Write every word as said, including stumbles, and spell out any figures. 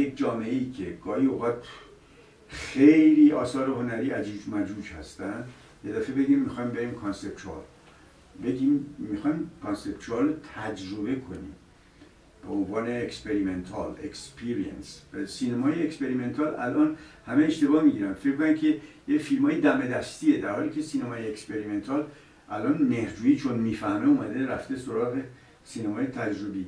یک جامعه ای که گاهی اوقات خیلی آثار هنری عجوج مجوج هستن، یه دفعه بگیم میخوایم بریم کانسپچوال، بگیم میخوایم کانسپچوال تجربه کنیم به عنوان اکسپریمنتال، اکسپریانس. سینمای اکسپریمنتال الان همه اشتباه میگیرن، فکر میکنن که یه فیلمای دم دستیه، در حالی که سینمای اکسپریمنتال الان مهرجویی چون میفهمه اومده رفته سراغ سینمای تجربی.